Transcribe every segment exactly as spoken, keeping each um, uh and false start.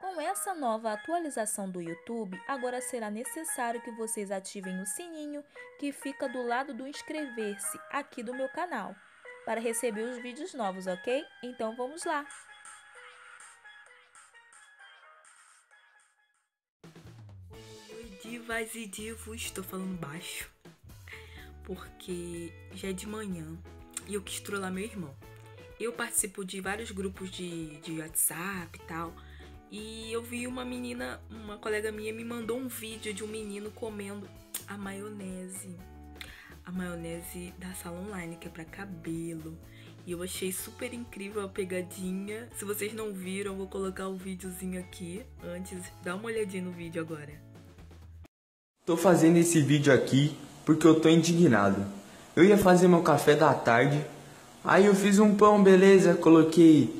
Com essa nova atualização do YouTube, agora será necessário que vocês ativem o sininho que fica do lado do inscrever-se aqui do meu canal, para receber os vídeos novos, ok? Então vamos lá! Oi, divas e divos, estou falando baixo, porque já é de manhã e eu quis trollar meu irmão. Eu participo de vários grupos de, de WhatsApp e tal, e eu vi uma menina, uma colega minha me mandou um vídeo de um menino comendo a maionese. A maionese da Salon Line, que é pra cabelo. E eu achei super incrível a pegadinha. Se vocês não viram, vou colocar o videozinho aqui antes. Dá uma olhadinha no vídeo agora. Tô fazendo esse vídeo aqui porque eu tô indignado. Eu ia fazer meu café da tarde, aí eu fiz um pão, beleza? Coloquei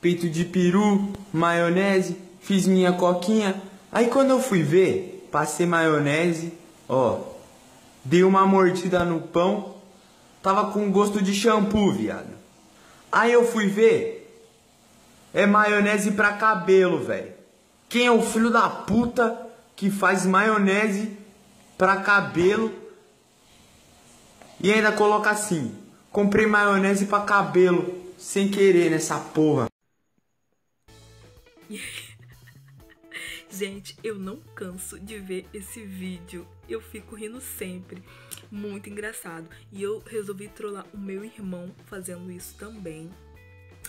peito de peru, maionese, fiz minha coquinha. Aí quando eu fui ver, passei maionese, ó, dei uma mordida no pão, tava com gosto de shampoo, viado. Aí eu fui ver, é maionese pra cabelo, velho. Quem é o filho da puta que faz maionese pra cabelo e ainda coloca assim: comprei maionese pra cabelo, sem querer, nessa porra. Gente, eu não canso de ver esse vídeo. Eu fico rindo sempre. Muito engraçado. E eu resolvi trollar o meu irmão fazendo isso também.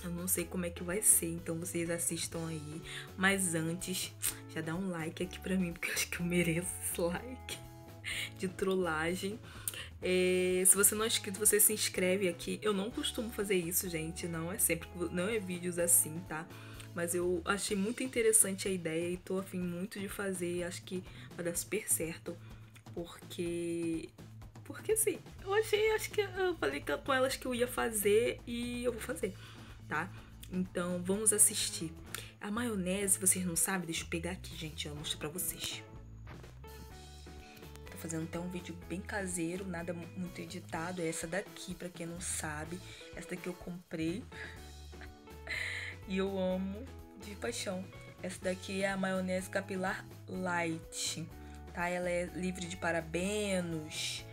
Eu não sei como é que vai ser, então vocês assistam aí. Mas antes, já dá um like aqui pra mim, porque eu acho que eu mereço esse like de trollagem. É, se você não é inscrito, você se inscreve aqui. Eu não costumo fazer isso, gente. Não é sempre, não é vídeos assim, tá? Mas eu achei muito interessante a ideia e tô afim muito de fazer. Acho que vai dar super certo. Porque... Porque assim, eu achei, acho que eu falei com elas que eu ia fazer e eu vou fazer, tá? Então vamos assistir. A maionese, vocês não sabem? Deixa eu pegar aqui, gente, eu mostro pra vocês. Fazendo até um vídeo bem caseiro, nada muito editado. É essa daqui, pra quem não sabe. Essa daqui eu comprei e eu amo de paixão. Essa daqui é a maionese capilar light, tá? Ela é livre de parabenos,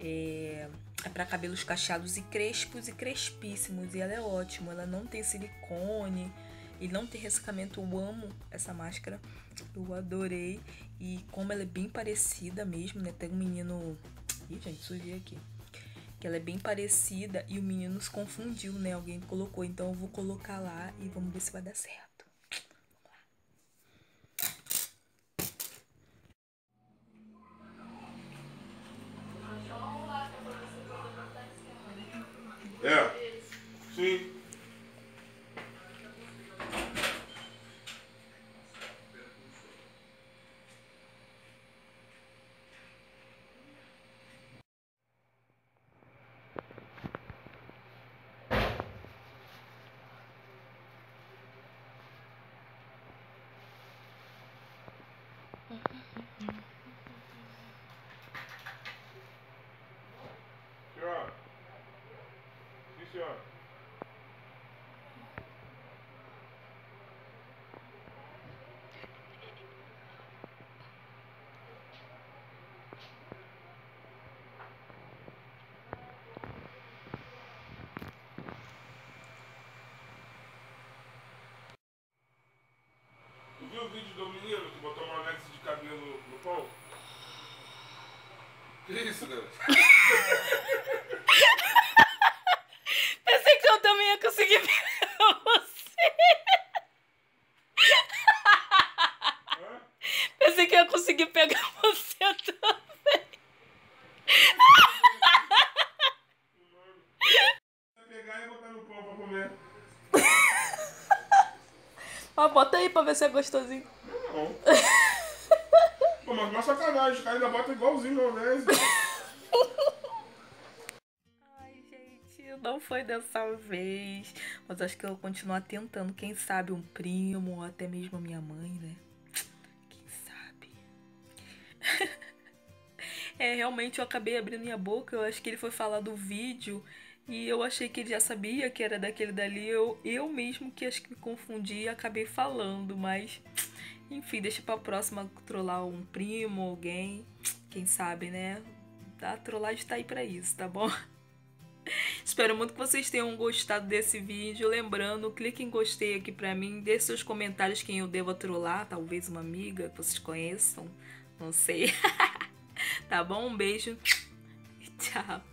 é, é pra cabelos cacheados e crespos e crespíssimos. E ela é ótima, ela não tem silicone e não tem ressecamento. Eu amo essa máscara, eu adorei. E como ela é bem parecida mesmo, né? Tem um menino... Ih, gente, sujei aqui. Que ela é bem parecida e o menino se confundiu, né? Alguém colocou. Então eu vou colocar lá e vamos ver se vai dar certo. É, sim. Senhora. Sim, senhora. Tu viu o vídeo do menino que botou uma anexo de cabelo no pau? Que isso, cara? Pensei que eu também ia conseguir pegar você. Hã? Pensei que eu ia conseguir pegar você também. Vai pegar e botar no pão pra comer. Ó, bota aí pra ver se é gostosinho. Não. Pô, mas uma sacanagem, os caras ainda botam igualzinho na maionese. Ai, gente, não foi dessa vez. Mas acho que eu vou continuar tentando. Quem sabe um primo ou até mesmo a minha mãe, né? Quem sabe? É, realmente eu acabei abrindo minha boca. Eu acho que ele foi falar do vídeo E eu achei que ele já sabia que era daquele dali, eu, eu mesmo que acho que me confundi e acabei falando, mas enfim, deixa pra próxima trollar um primo, alguém, quem sabe, né? A trollagem tá aí pra isso, tá bom? Espero muito que vocês tenham gostado desse vídeo. Lembrando, clique em gostei aqui pra mim, deixe seus comentários quem eu devo trollar, talvez uma amiga que vocês conheçam, não sei. Tá bom? Um beijo e tchau!